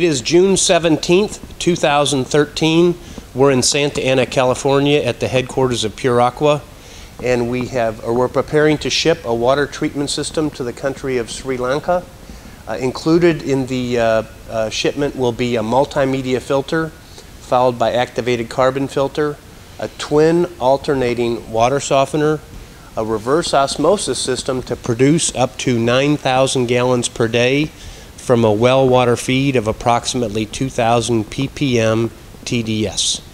It is June 17th, 2013. We're in Santa Ana, California at the headquarters of Pure Aqua, and we're preparing to ship a water treatment system to the country of Sri Lanka. Included in the shipment will be a multimedia filter, followed by activated carbon filter, a twin alternating water softener, a reverse osmosis system to produce up to 9,000 gallons per day from a well water feed of approximately 2,000 ppm TDS.